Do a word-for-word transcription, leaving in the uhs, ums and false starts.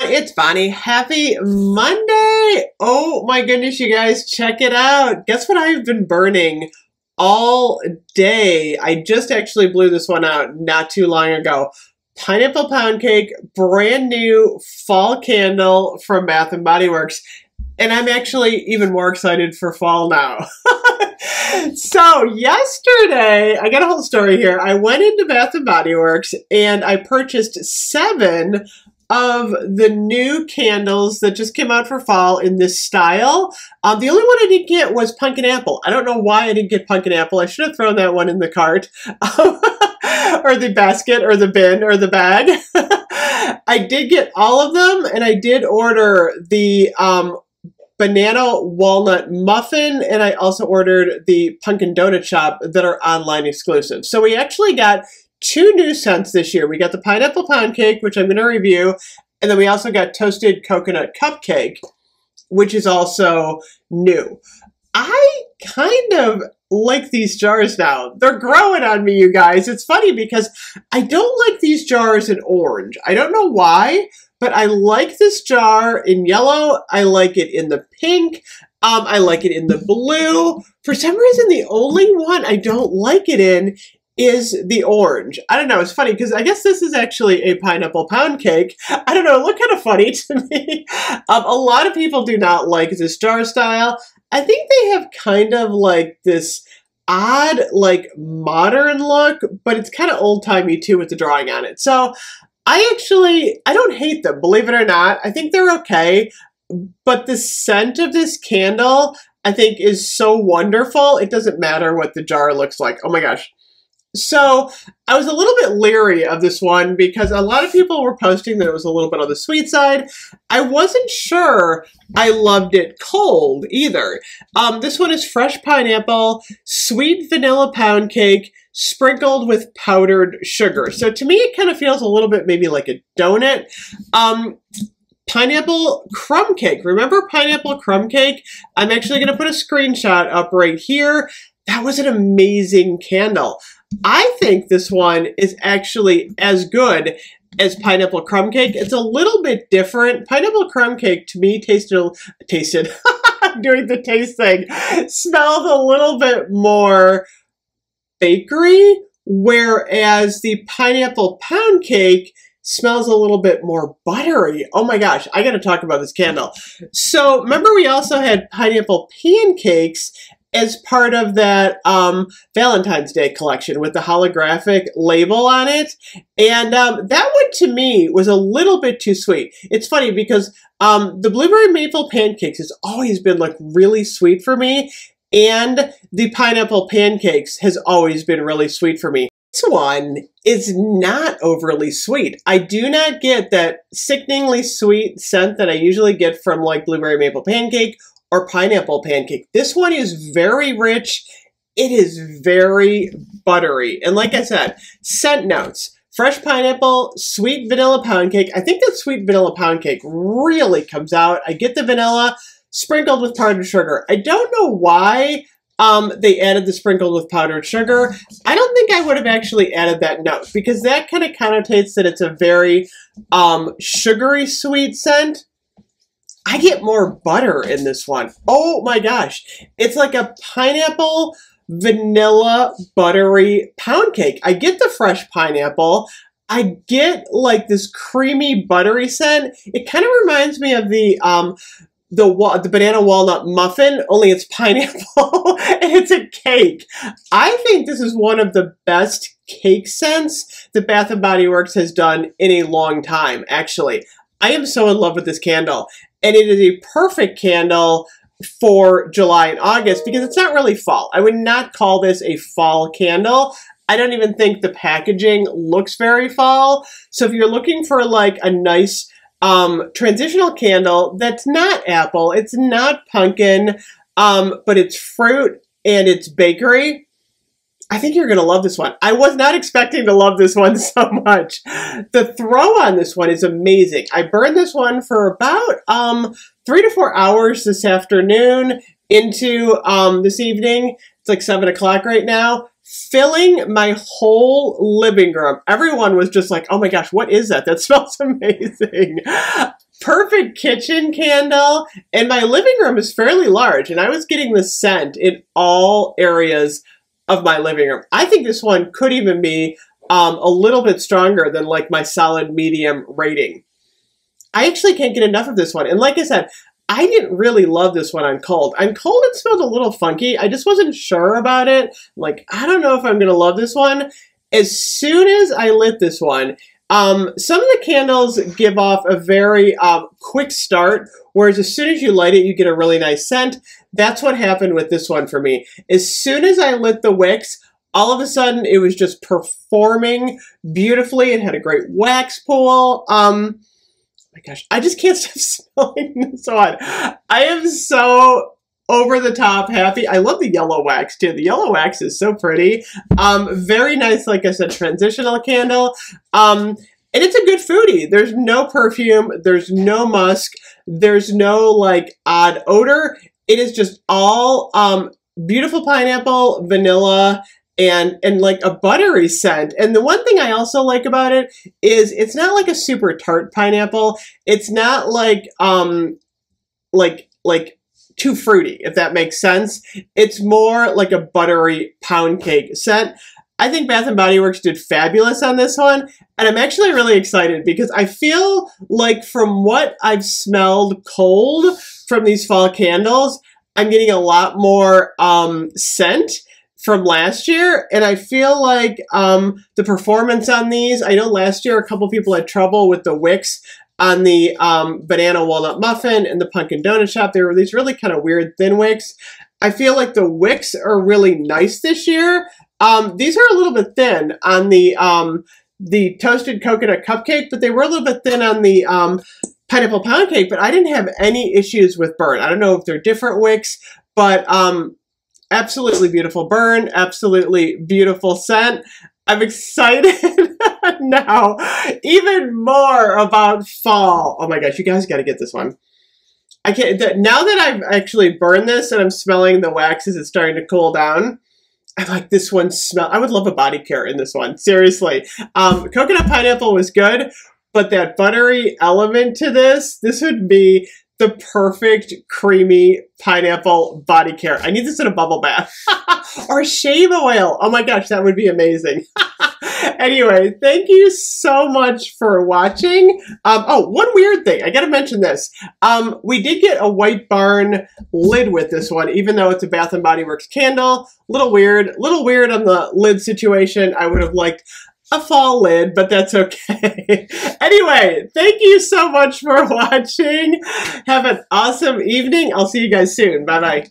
It's Bonnie. Happy Monday! Oh my goodness, you guys, check it out. Guess what I've been burning all day. I just actually blew this one out not too long ago. Pineapple pound cake, brand new fall candle from Bath and Body Works. And I'm actually even more excited for fall now. So yesterday, I got a whole story here. I went into Bath and Body Works and I purchased seven of the new candles that just came out for fall in this style. Um, the only one I didn't get was pumpkin apple. I don't know why I didn't get pumpkin apple. I should have thrown that one in the cart or the basket or the bin or the bag. I did get all of them, and I did order the um, banana walnut muffin, and I also ordered the pumpkin donut shop that are online exclusive. So we actually got two new scents this year. We got the pineapple pound cake, which I'm going to review, and then we also got toasted coconut cupcake, which is also new. I kind of like these jars now. They're growing on me, you guys. It's funny because I don't like these jars in orange. I don't know why, but I like this jar in yellow. I like it in the pink. Um, I like it in the blue. For some reason, the only one I don't like it in is the orange. I don't know, it's funny because I guess this is actually a pineapple pound cake. I don't know, it looked kind of funny to me. Um, a lot of people do not like this jar style. I think they have kind of like this odd, like modern look, but it's kind of old-timey too with the drawing on it. So I actually, I don't hate them, believe it or not. I think they're okay, but the scent of this candle I think is so wonderful. It doesn't matter what the jar looks like. Oh my gosh. So I was a little bit leery of this one because a lot of people were posting that it was a little bit on the sweet side. I wasn't sure I loved it cold either. Um, this one is fresh pineapple, sweet vanilla pound cake, sprinkled with powdered sugar. So to me, it kind of feels a little bit maybe like a donut. Um, Pineapple crumb cake. Remember pineapple crumb cake? I'm actually going to put a screenshot up right here. That was an amazing candle. I think this one is actually as good as pineapple crumb cake. It's a little bit different. Pineapple crumb cake to me tasted, tasted, I'm doing the taste thing, smelled a little bit more bakery, whereas the pineapple pound cake smells a little bit more buttery. Oh my gosh, I gotta talk about this candle. So remember we also had pineapple pancakes as part of that um, Valentine's Day collection with the holographic label on it. And um, that one to me was a little bit too sweet. It's funny because um, the blueberry maple pancakes has always been like really sweet for me, and the pineapple pancakes has always been really sweet for me. This one is not overly sweet. I do not get that sickeningly sweet scent that I usually get from like blueberry maple pancake or pineapple pancake. This one is very rich. It is very buttery. And like I said, scent notes. Fresh pineapple, sweet vanilla pound cake. I think that sweet vanilla pound cake really comes out. I get the vanilla sprinkled with powdered sugar. I don't know why um, they added the sprinkled with powdered sugar. I don't think I would have actually added that note because that kind of connotates that it's a very um, sugary sweet scent. I get more butter in this one. Oh my gosh. It's like a pineapple, vanilla, buttery pound cake. I get the fresh pineapple. I get like this creamy, buttery scent. It kind of reminds me of the um, the, wa the banana walnut muffin, only it's pineapple and it's a cake. I think this is one of the best cake scents that Bath and Body Works has done in a long time, actually. I am so in love with this candle. And it is a perfect candle for July and August because it's not really fall. I would not call this a fall candle. I don't even think the packaging looks very fall. So if you're looking for like a nice um, transitional candle that's not apple, it's not pumpkin, um, but it's fruit and it's bakery, I think you're going to love this one. I was not expecting to love this one so much. The throw on this one is amazing. I burned this one for about um, three to four hours this afternoon into um, this evening. It's like seven o'clock right now. Filling my whole living room. Everyone was just like, oh my gosh, what is that? That smells amazing. perfect kitchen candle, and my living room is fairly large, and I was getting the scent in all areas of my living room. I think this one could even be um, a little bit stronger than like my solid medium rating. I actually can't get enough of this one, and like I said, I didn't really love this one on cold. On cold, it smelled a little funky. I just wasn't sure about it. Like, I don't know if I'm gonna love this one. As soon as I lit this one, um, some of the candles give off a very um, quick start, whereas as soon as you light it, you get a really nice scent. That's what happened with this one for me. As soon as I lit the wicks, all of a sudden, it was just performing beautifully. It had a great wax pool. Um, Oh my gosh, I just can't stop smelling this one. I am so over the top happy. I love the yellow wax too. The yellow wax is so pretty. Um, very nice, like I said, transitional candle. Um, and it's a good foodie. There's no perfume. There's no musk. There's no like odd odor. It is just all um, beautiful pineapple, vanilla, and and like a buttery scent. And the one thing I also like about it is it's not like a super tart pineapple. It's not like um like like too fruity, if that makes sense. It's more like a buttery pound cake scent. I think Bath and Body Works did fabulous on this one, and I'm actually really excited because I feel like from what I've smelled cold from these fall candles, I'm getting a lot more um scent from last year, and I feel like um, the performance on these, I know last year a couple people had trouble with the wicks on the um, Banana Walnut Muffin and the Pumpkin Donut Shop. They were these really kind of weird thin wicks. I feel like the wicks are really nice this year. Um, these are a little bit thin on the um, the Toasted Coconut Cupcake, but they were a little bit thin on the um, Pineapple Pound Cake, but I didn't have any issues with burn. I don't know if they're different wicks, but um, absolutely beautiful burn, absolutely beautiful scent. I'm excited now even more about fall. Oh my gosh, you guys got to get this one. I can't, th now that I've actually burned this and I'm smelling the wax as it's starting to cool down, I like this one smell. I would love a body care in this one, seriously. Um, coconut pineapple was good, but that buttery element to this, this would be the perfect creamy pineapple body care. I need this in a bubble bath or shave oil. Oh my gosh, that would be amazing. Anyway, thank you so much for watching. Um, oh, one weird thing, I gotta mention this. Um, we did get a White Barn lid with this one, even though it's a Bath and Body Works candle. Little weird, little weird on the lid situation. I would have liked a fall lid, but that's okay. Anyway, thank you so much for watching. Have an awesome evening. I'll see you guys soon. Bye-bye.